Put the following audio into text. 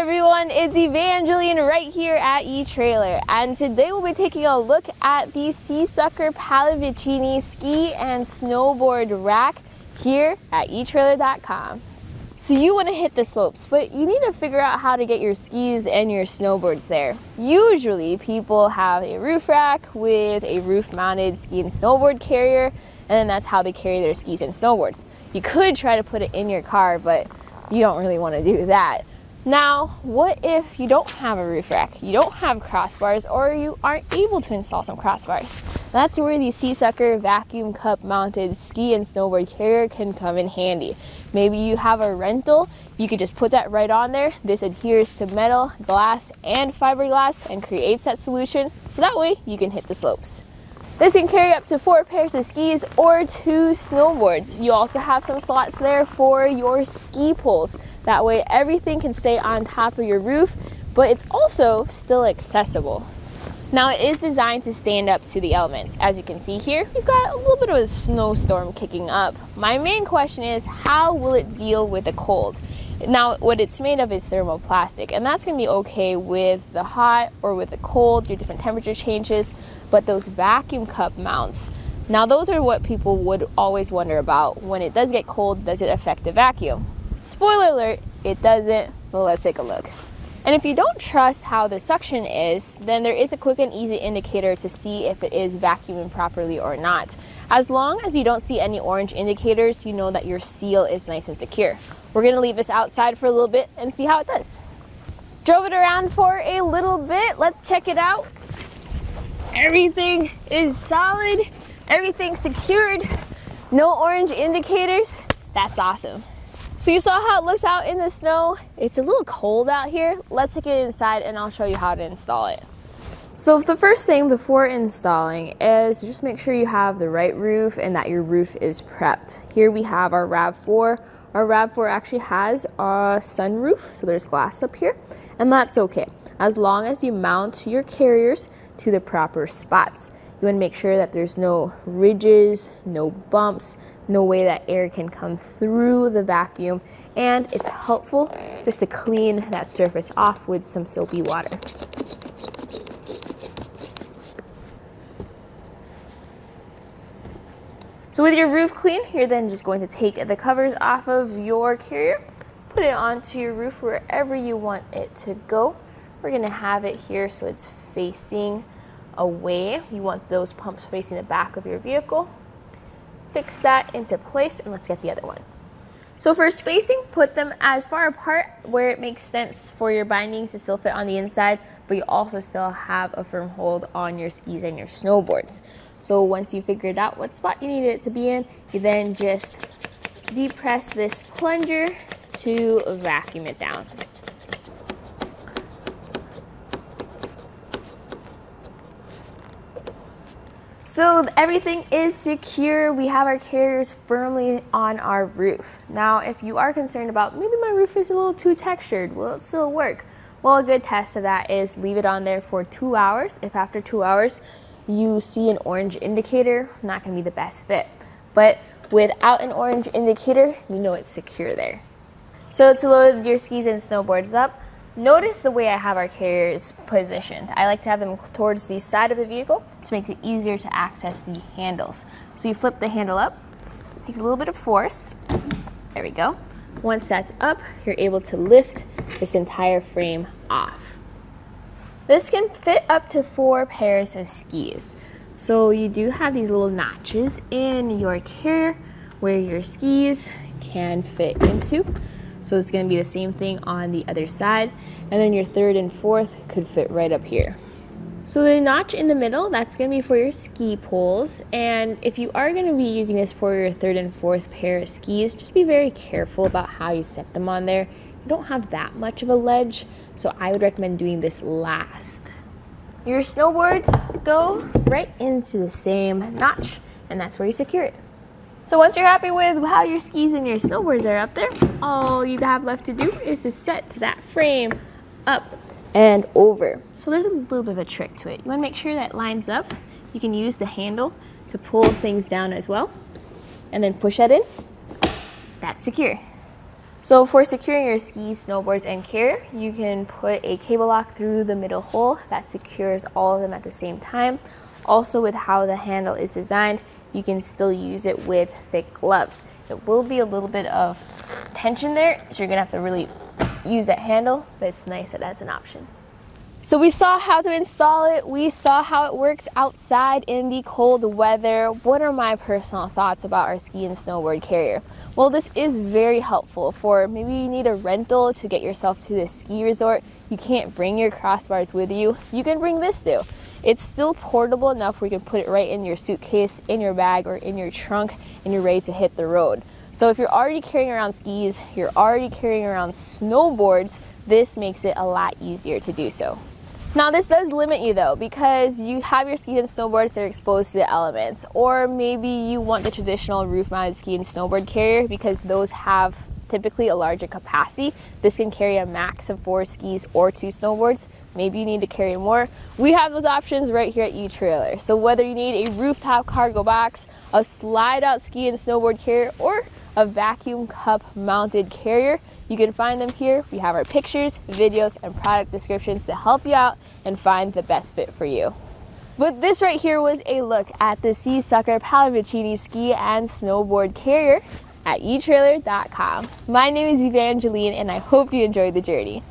everyone, it's Evangeline right here at eTrailer, and today we'll be taking a look at the SeaSucker Pallavicini ski and snowboard rack here at eTrailer.com. So you want to hit the slopes, but you need to figure out how to get your skis and your snowboards there. Usually people have a roof rack with a roof mounted ski and snowboard carrier, and then that's how they carry their skis and snowboards. You could try to put it in your car, but you don't really want to do that. Now, what if you don't have a roof rack, you don't have crossbars, or you aren't able to install some crossbars? That's where the SeaSucker vacuum cup mounted ski and snowboard carrier can come in handy. Maybe you have a rental, you could just put that right on there. This adheres to metal, glass, and fiberglass and creates that solution, so that way you can hit the slopes. This can carry up to 4 pairs of skis or 2 snowboards. You also have some slots there for your ski poles. That way everything can stay on top of your roof, but it's also still accessible. Now, it is designed to stand up to the elements. As you can see here, we've got a little bit of a snowstorm kicking up. My main question is, how will it deal with the cold? Now, what it's made of is thermoplastic, and that's going to be okay with the hot or with the cold, your different temperature changes, but those vacuum cup mounts, now those are what people would always wonder about. When it does get cold, does it affect the vacuum? Spoiler alert, it doesn't, but let's take a look. And if you don't trust how the suction is, then there is a quick and easy indicator to see if it is vacuuming properly or not. As long as you don't see any orange indicators, you know that your seal is nice and secure. We're going to leave this outside for a little bit and see how it does. Drove it around for a little bit. Let's check it out. Everything is solid. Everything's secured. No orange indicators. That's awesome. So you saw how it looks out in the snow. It's a little cold out here. Let's take it inside and I'll show you how to install it. So the first thing before installing is just make sure you have the right roof and that your roof is prepped. Here we have our RAV4. Our RAV4 actually has a sunroof, so there's glass up here, and that's okay. As long as you mount your carriers to the proper spots. You want to make sure that there's no ridges, no bumps, no way that air can come through the vacuum, and it's helpful just to clean that surface off with some soapy water. So with your roof clean, you're then just going to take the covers off of your carrier, put it onto your roof wherever you want it to go. We're going to have it here so it's facing away. You want those pumps facing the back of your vehicle. Fix that into place and let's get the other one. So for spacing, put them as far apart where it makes sense for your bindings to still fit on the inside, but you also still have a firm hold on your skis and your snowboards. So once you figured out what spot you need it to be in, you then just depress this plunger to vacuum it down. So everything is secure. We have our carriers firmly on our roof. Now, if you are concerned about maybe my roof is a little too textured, will it still work? Well, a good test of that is leave it on there for 2 hours. If after 2 hours you see an orange indicator, not gonna be the best fit. But without an orange indicator, you know it's secure there. So to load your skis and snowboards up, notice the way I have our carriers positioned. I like to have them towards the side of the vehicle to make it easier to access the handles. So you flip the handle up, it takes a little bit of force. There we go. Once that's up, you're able to lift this entire frame off. This can fit up to 4 pairs of skis. So you do have these little notches in your carrier where your skis can fit into. So it's going to be the same thing on the other side, and then your 3rd and 4th could fit right up here. So the notch in the middle, that's going to be for your ski poles, and if you are going to be using this for your 3rd and 4th pair of skis, just be very careful about how you set them on there. You don't have that much of a ledge, so I would recommend doing this last. Your snowboards go right into the same notch, and that's where you secure it. So once you're happy with how your skis and your snowboards are up there, all you have left to do is to set that frame up and over. So there's a little bit of a trick to it. You want to make sure that lines up. You can use the handle to pull things down as well, and then push that in. That's secure. So for securing your skis, snowboards, and gear, you can put a cable lock through the middle hole that secures all of them at the same time. Also, with how the handle is designed, you can still use it with thick gloves. It will be a little bit of tension there, so you're gonna have to really use that handle, but it's nice that that's an option. So we saw how to install it, we saw how it works outside in the cold weather. What are my personal thoughts about our ski and snowboard carrier? Well, this is very helpful for maybe you need a rental to get yourself to the ski resort. You can't bring your crossbars with you. You can bring this too. It's still portable enough where you can put it right in your suitcase, in your bag, or in your trunk, and you're ready to hit the road. So if you're already carrying around skis, you're already carrying around snowboards, this makes it a lot easier to do so. Now, this does limit you though, because you have your skis and snowboards that are exposed to the elements, or maybe you want the traditional roof-mounted ski and snowboard carrier because those have typically a larger capacity. This can carry a max of 4 skis or 2 snowboards. Maybe you need to carry more. We have those options right here at eTrailer. So whether you need a rooftop cargo box, a slide-out ski and snowboard carrier, or a vacuum cup mounted carrier, you can find them here. We have our pictures, videos, and product descriptions to help you out and find the best fit for you. But this right here was a look at the SeaSucker Pallavicini ski and snowboard carrier at eTrailer.com. My name is Evangeline, and I hope you enjoyed the journey.